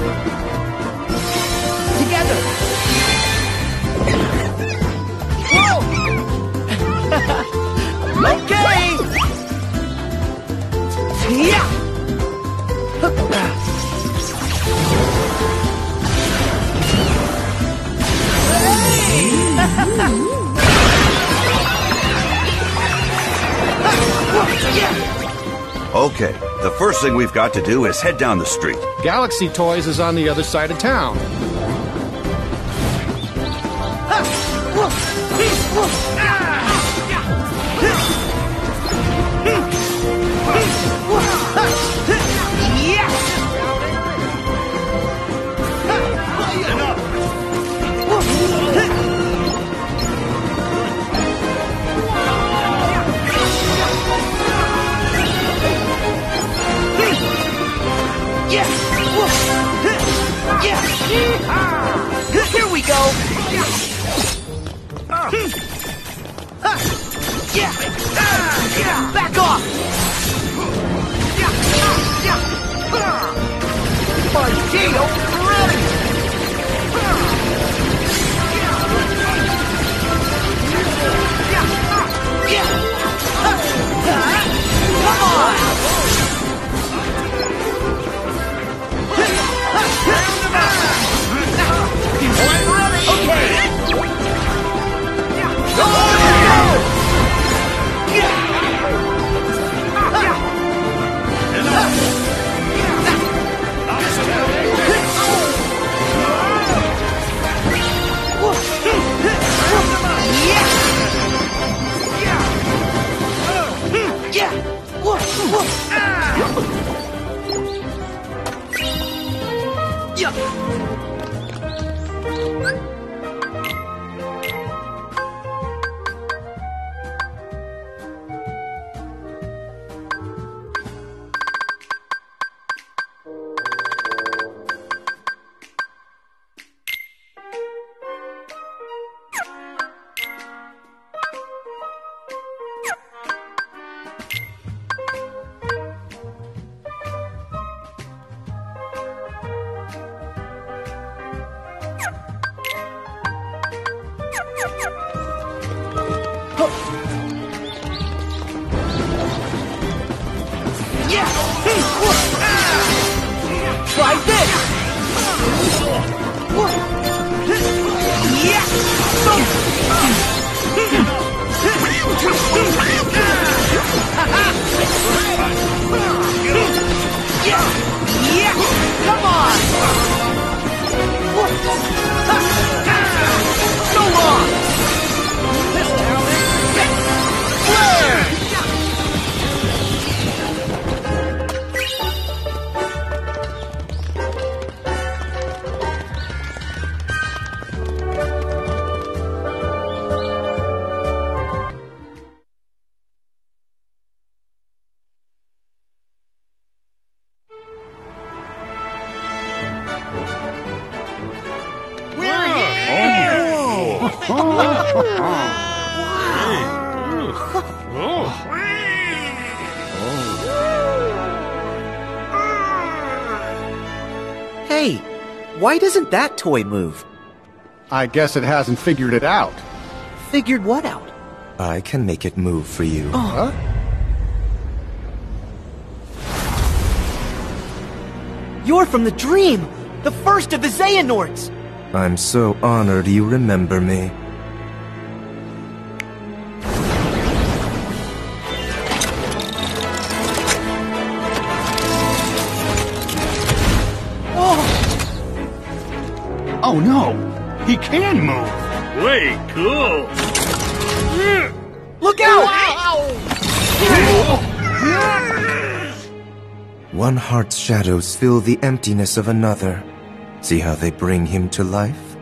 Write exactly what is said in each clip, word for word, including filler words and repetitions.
Together! Whoa! Okay! Yeah! Okay, the first thing we've got to do is head down the street. Galaxy Toys is on the other side of town. Yes! Yes! Here we go! Back off! Potato ready! Come on! Why doesn't that toy move? I guess it hasn't figured it out. Figured what out? I can make it move for you. Uh-huh. You're from the dream! The first of the Xehanorts! I'm so honored you remember me. Oh no! He can move! Way cool! Look out! Ow. One heart's shadows fill the emptiness of another. See how they bring him to life?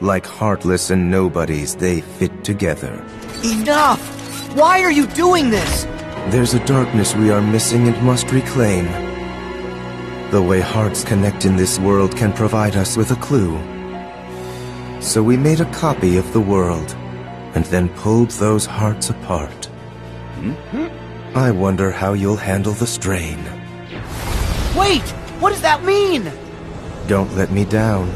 Like Heartless and Nobodies, they fit together. Enough! Why are you doing this? There's a darkness we are missing and must reclaim. The way hearts connect in this world can provide us with a clue. So we made a copy of the world, and then pulled those hearts apart. Mm-hmm. I wonder how you'll handle the strain. Wait! What does that mean? Don't let me down.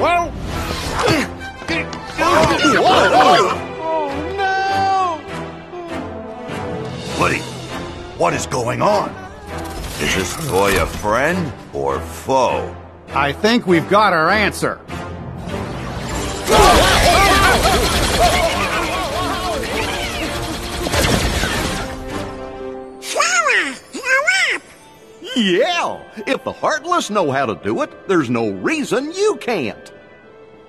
Well. Oh no! Woody, what is going on? Is this boy a friend or foe? I think we've got our answer. Yeah! If the Heartless know how to do it, there's no reason you can't.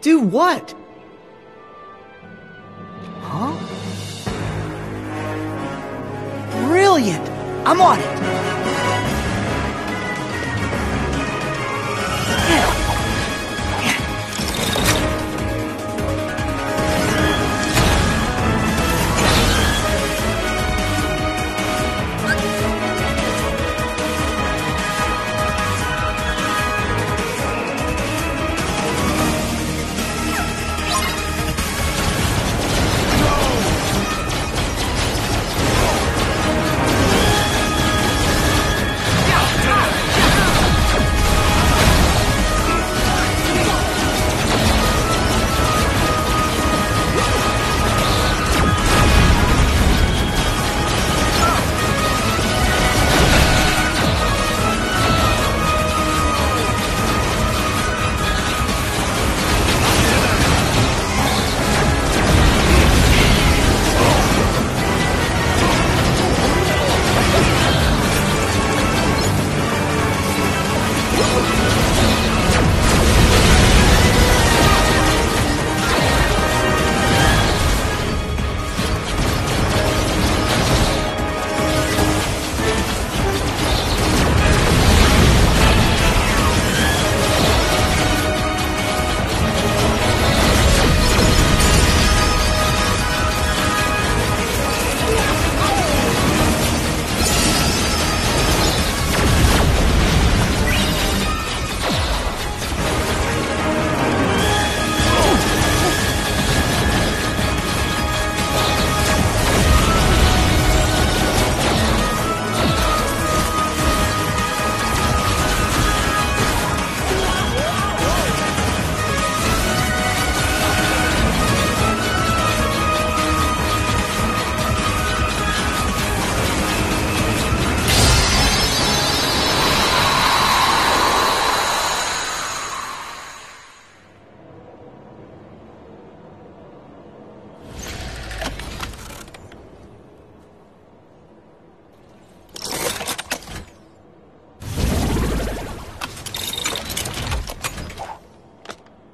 Do what? Huh? Brilliant! I'm on it!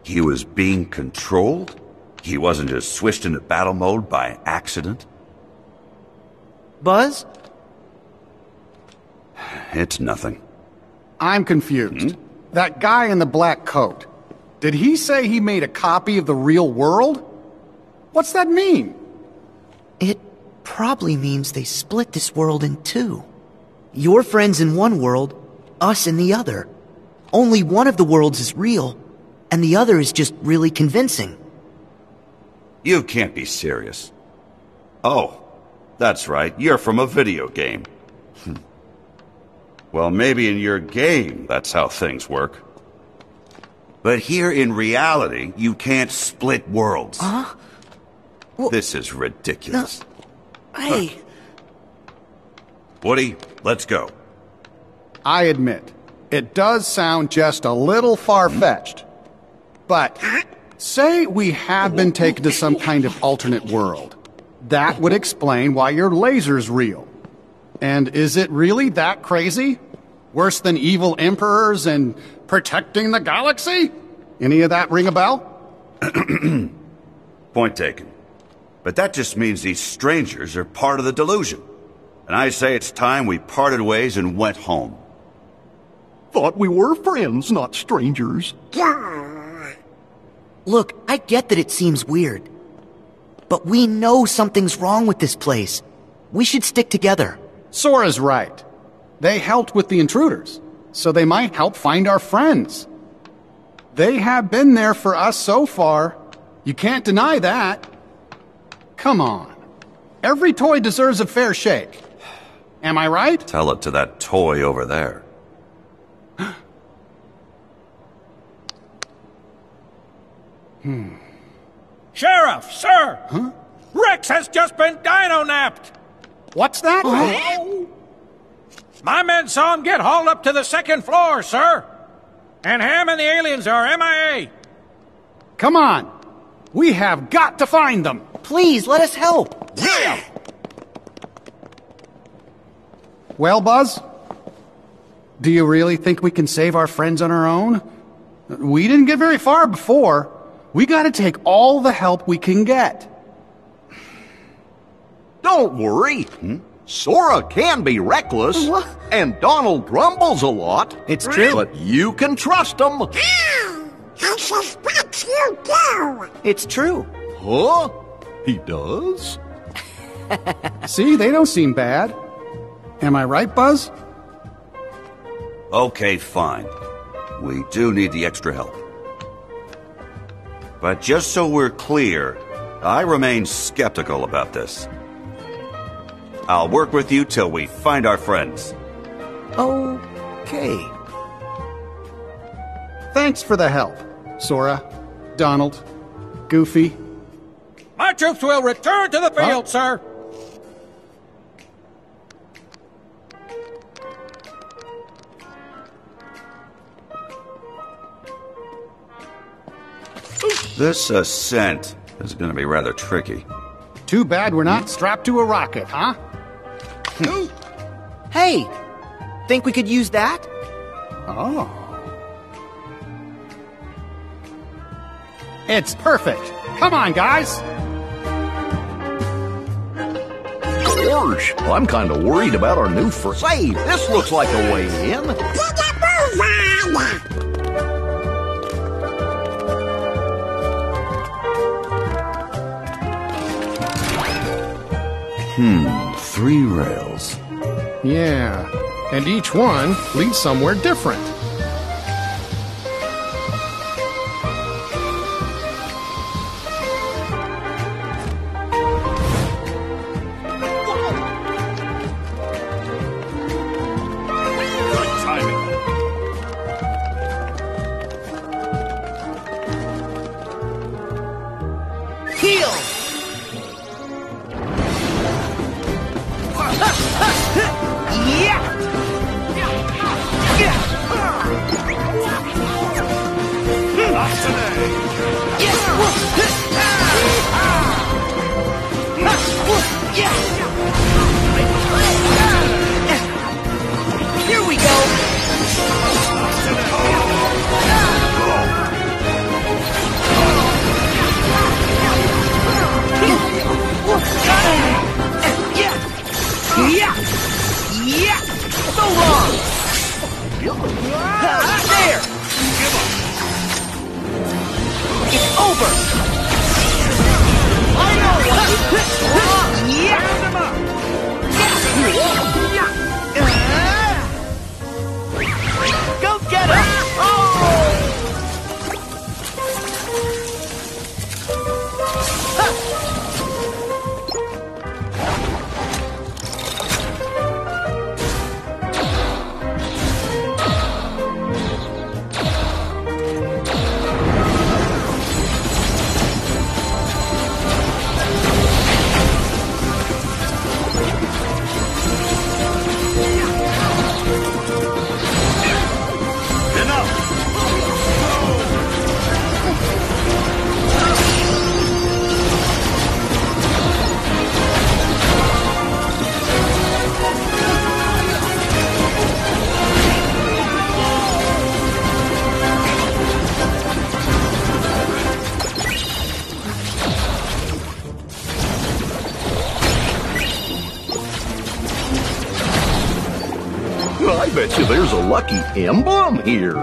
He was being controlled? He wasn't just switched into battle mode by accident? Buzz? It's nothing. I'm confused. Hmm? That guy in the black coat, did he say he made a copy of the real world? What's that mean? It probably means they split this world in two. Your friends in one world, us in the other. Only one of the worlds is real. And the other is just really convincing. You can't be serious. Oh, that's right. You're from a video game. Well, maybe in your game, that's how things work. But here in reality, you can't split worlds. Huh? Well, this is ridiculous. No, hey. Huh. Woody, let's go. I admit, it does sound just a little far-fetched. But, say we have been taken to some kind of alternate world. That would explain why your laser's real. And is it really that crazy? Worse than evil emperors and protecting the galaxy? Any of that ring a bell? Point taken. But that just means these strangers are part of the delusion. And I say it's time we parted ways and went home. Thought we were friends, not strangers. Look, I get that it seems weird, but we know something's wrong with this place. We should stick together. Sora's right. They helped with the intruders, so they might help find our friends. They have been there for us so far. You can't deny that. Come on. Every toy deserves a fair shake. Am I right? Tell it to that toy over there. hmm. Sheriff, sir! Huh? Rex has just been dino-napped! What's that? Oh. My men saw him get hauled up to the second floor, sir. And Ham and the aliens are M I A. Come on. We have got to find them. Please, let us help. Yeah. Well, Buzz? Do you really think we can save our friends on our own? We didn't get very far before. We gotta take all the help we can get. Don't worry. Hmm? Sora can be reckless, what? And Donald grumbles a lot. It's true. But you can trust him. Yeah, I suspect you do. It's true. Huh? He does? See, they don't seem bad. Am I right, Buzz? Okay, fine. We do need the extra help. But just so we're clear, I remain skeptical about this. I'll work with you till we find our friends. Okay. Thanks for the help, Sora, Donald, Goofy. My troops will return to the field, huh? sir. This ascent is going to be rather tricky. Too bad we're not strapped to a rocket, huh? Hey, think we could use that? Oh. It's perfect. Come on, guys. Gorge, well, I'm kind of worried about our new friend. Say, this looks like a way in. Take a move on. Hmm, three rails. Yeah, and each one leads somewhere different. There's a lucky emblem here.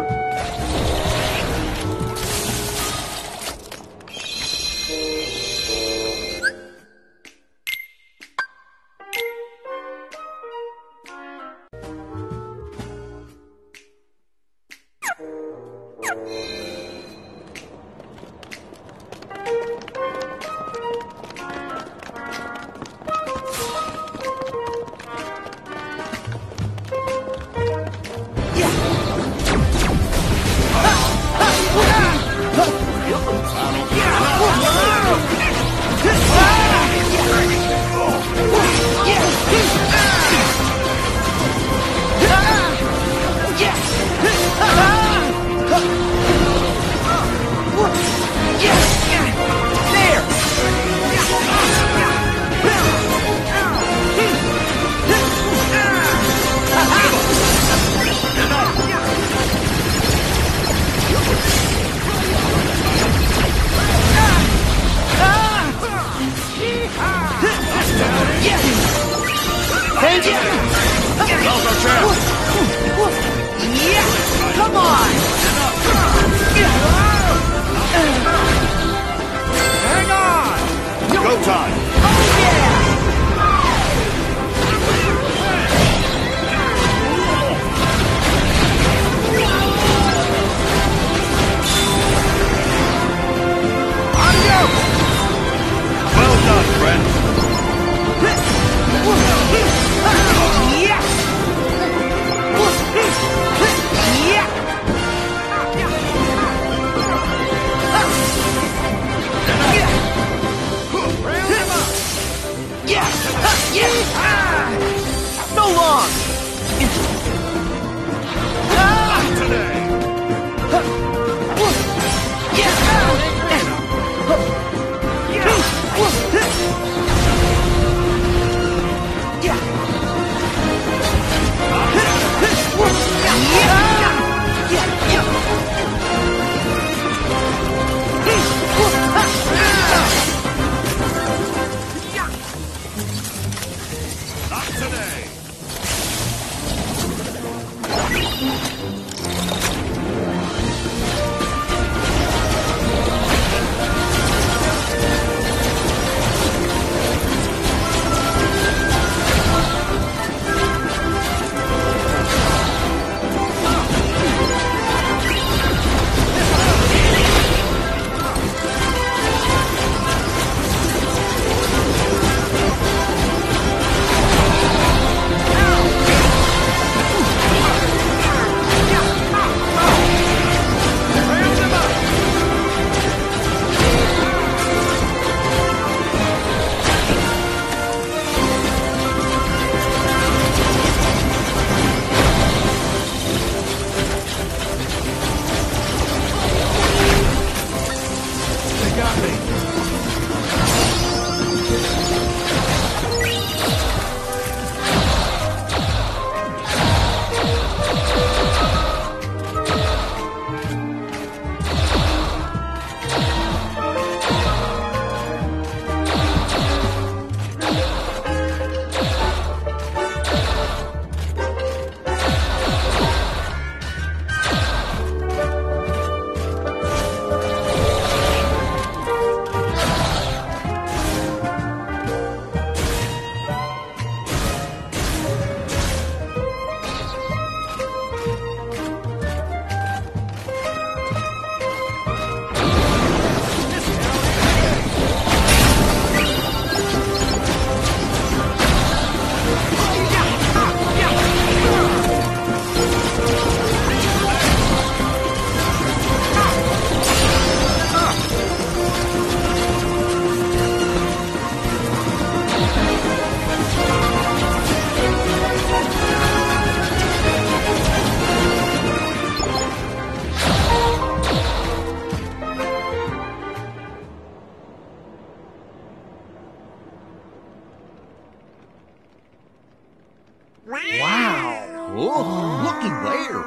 Oh, looky there!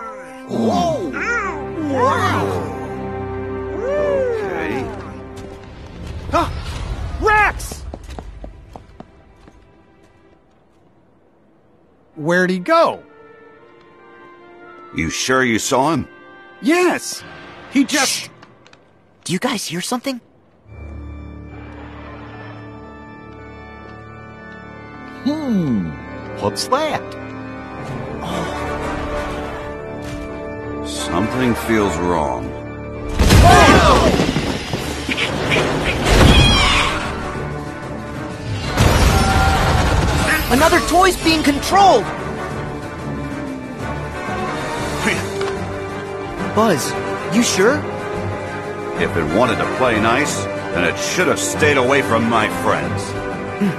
Oh! Wow! Okay. Huh? Rex! Where'd he go? You sure you saw him? Yes! He just... Shh. Do you guys hear something? Hmm, what's that? Oh. Something feels wrong. Oh! Another toy's being controlled! Buzz, you sure? If it wanted to play nice, then it should have stayed away from my friends. Hmm.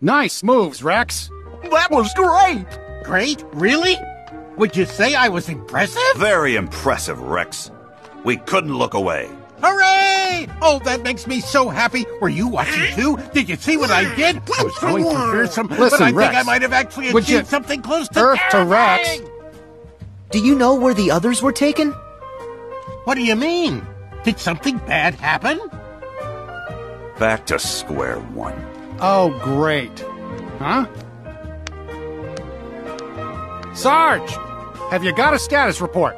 Nice moves, Rex. That was great! Great? Really? Would you say I was impressive? Very impressive, Rex. We couldn't look away. Hooray! Oh, that makes me so happy. Were you watching too? Did you see what I did? I was going to fear some, Listen, but I Rex, think I might have actually achieved you... something close to Earth to Rex. Do you know where the others were taken? What do you mean? Did something bad happen? Back to square one. Oh, great. Huh? Sarge! Have you got a status report?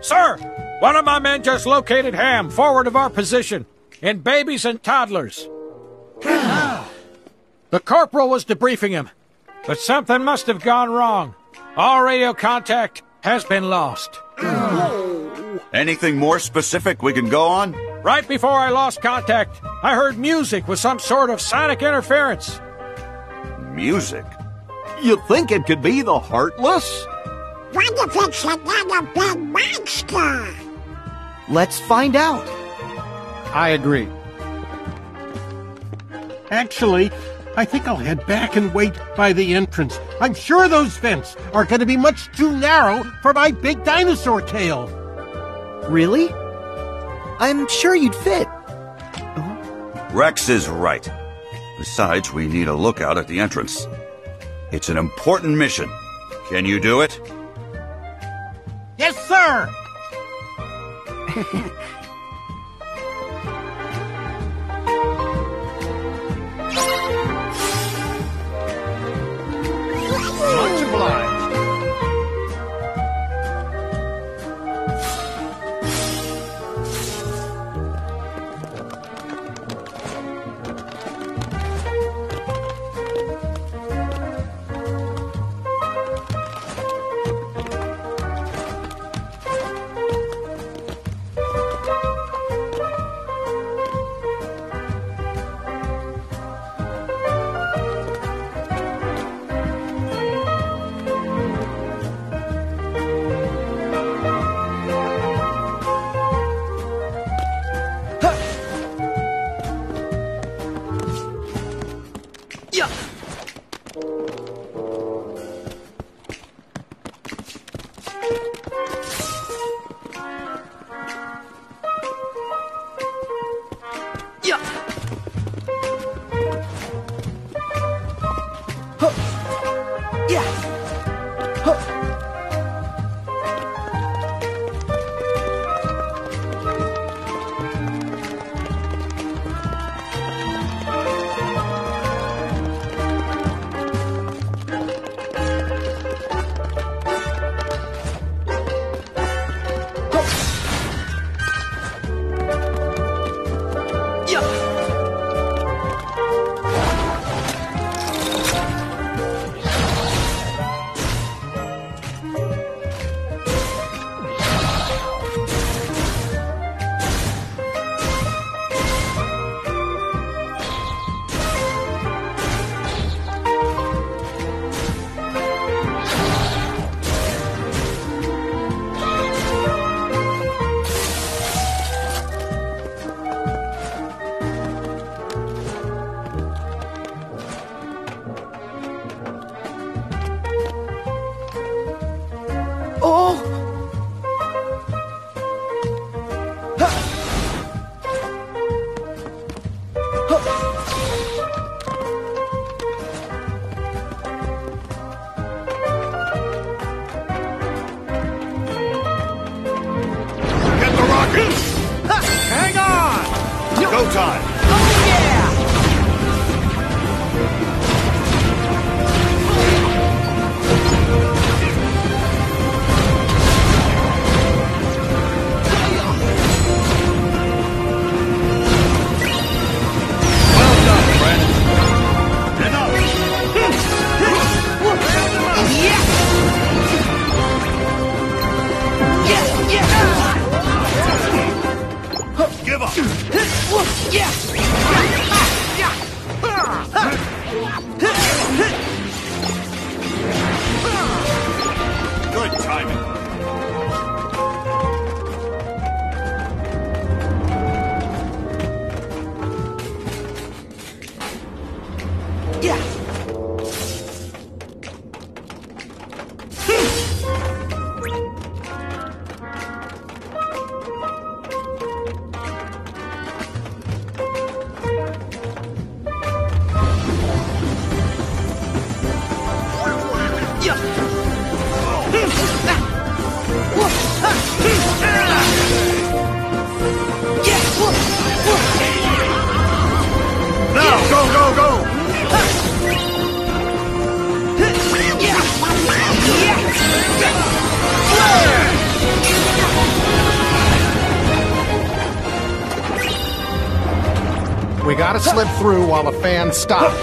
Sir! One of my men just located Ham, forward of our position, in babies and toddlers. The corporal was debriefing him, but something must have gone wrong. All radio contact has been lost. Anything more specific we can go on? Right before I lost contact, I heard music with some sort of sonic interference. Music? You think it could be the Heartless? What if it's another big monster? Let's find out. I agree. Actually, I think I'll head back and wait by the entrance. I'm sure those vents are going to be much too narrow for my big dinosaur tail. Really? I'm sure you'd fit. Uh-huh. Rex is right. Besides, we need a lookout at the entrance. It's an important mission. Can you do it? Yes, sir! Much obliged. We gotta slip through while a fan stopped.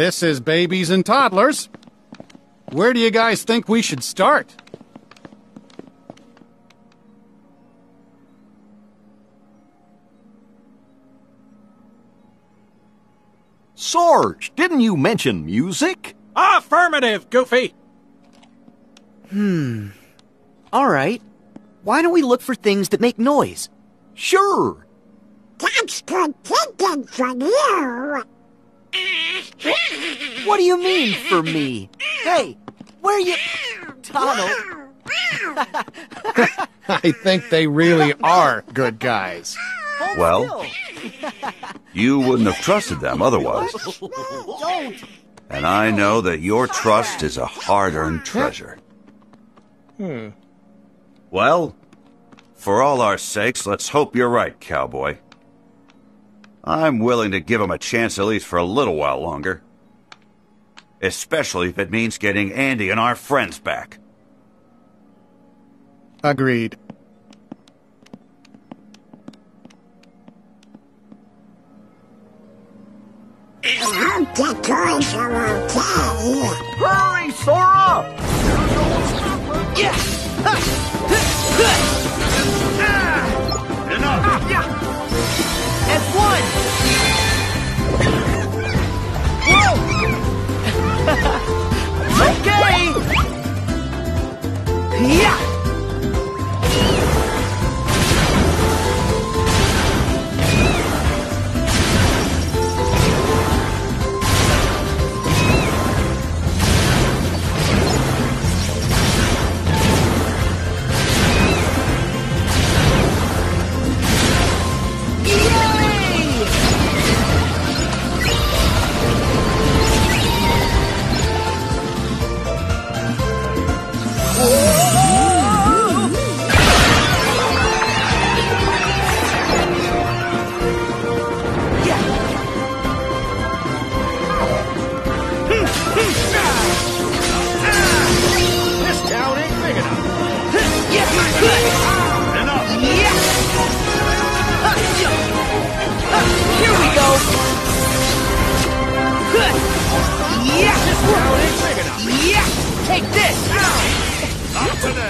This is Babies and Toddlers. Where do you guys think we should start? Sarge, didn't you mention music? Affirmative, Goofy! Hmm. All right. Why don't we look for things that make noise? Sure. That's contingent for you. What do you mean, for me? Hey, where are you... Donald? I think they really are good guys. Well, you wouldn't have trusted them otherwise. Don't. And I know that your trust is a hard-earned treasure. Hmm. Well, for all our sakes, let's hope you're right, cowboy. I'm willing to give him a chance at least for a little while longer. Especially if it means getting Andy and our friends back. Agreed. I hope the toys are okay. Hurry, Sora! Yeah. Ah. Enough! Ah. Yeah. At one! Whoa! Okay! Yeah! Yeah! Not today!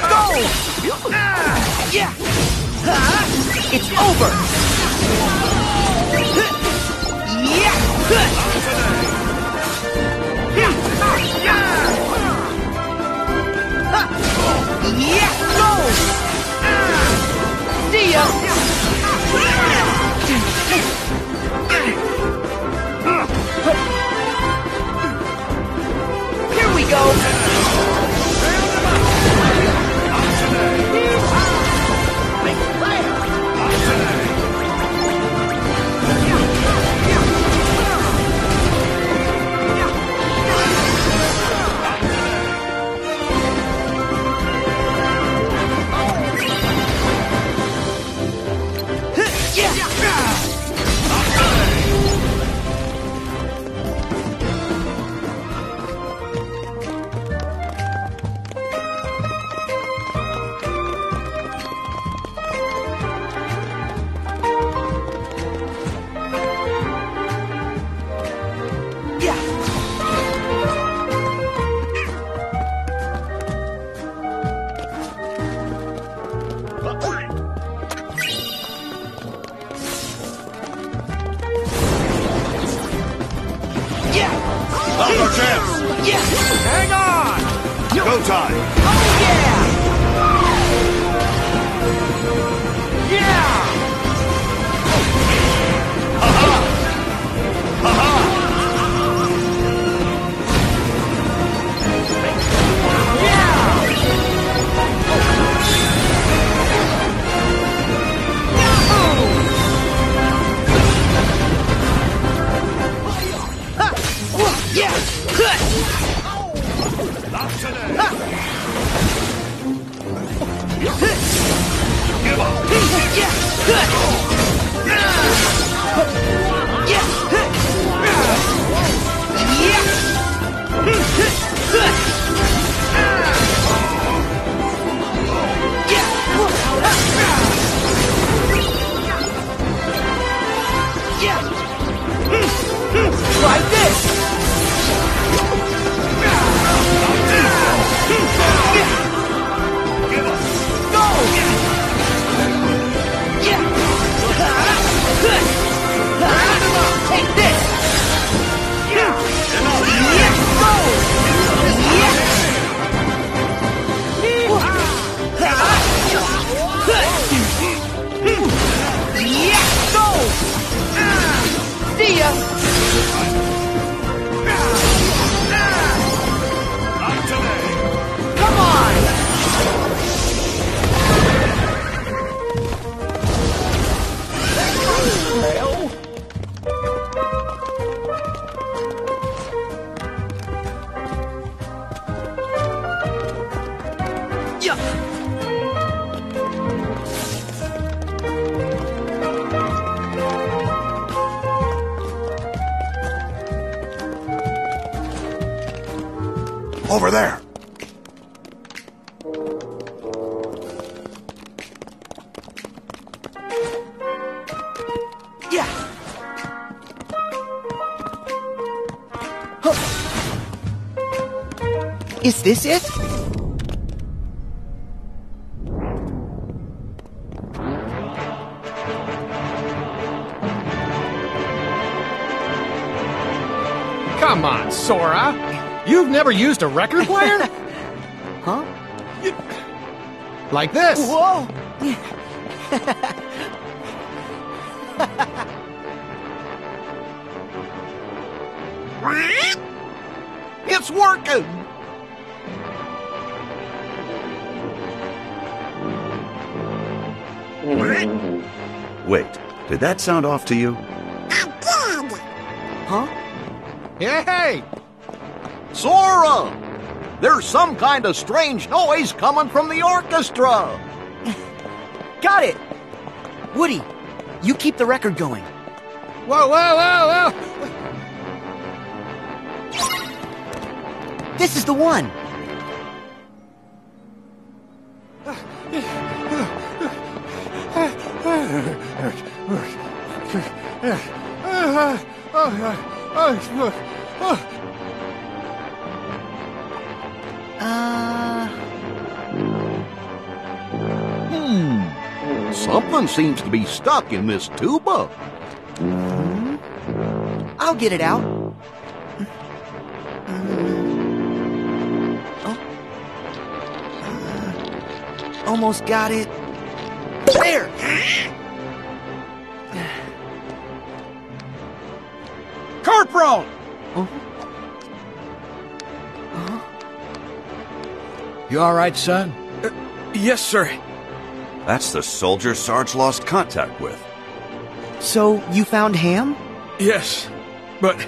Over there. Is this it? Come on, Sora! You've never used a record player? Huh? Like this! Whoa! It's working! Wait, did that sound off to you? I did! Huh? Hey! Sora! There's some kind of strange noise coming from the orchestra! Got it! Woody, you keep the record going. Whoa, whoa, whoa, whoa! This is the one! Uh... Hmm. Something seems to be stuck in this tuba. Mm-hmm. I'll get it out. Mm-hmm. Oh. Uh, almost got it. There! Corporal! Huh? Huh? You all right, son? Uh, yes, sir. That's the soldier Sarge lost contact with. So, you found Ham? Yes, but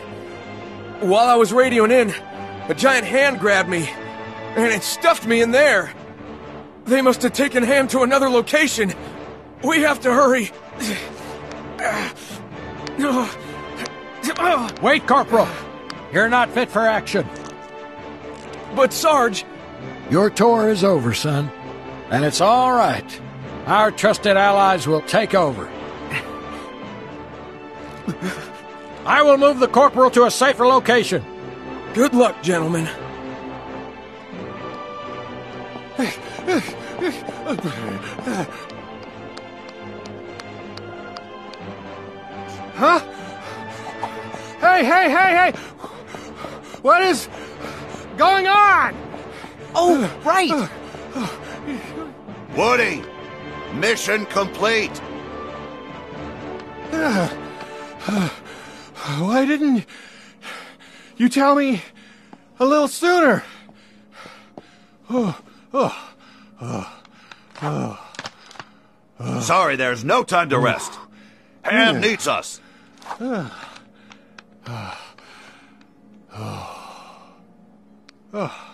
while I was radioing in, a giant hand grabbed me, and it stuffed me in there. They must have taken Ham to another location. We have to hurry. Wait, Corporal. You're not fit for action. But, Sarge... Your tour is over, son. And it's all right. Our trusted allies will take over. I will move the Corporal to a safer location. Good luck, gentlemen. Huh? Hey, hey, hey, hey! What is going on? Oh, right! Woody! Mission complete! Uh, uh, why didn't you tell me a little sooner? Oh, oh, oh, oh, oh. Sorry, there's no time to rest. Ham yeah. needs us. Uh, uh, oh. Oh.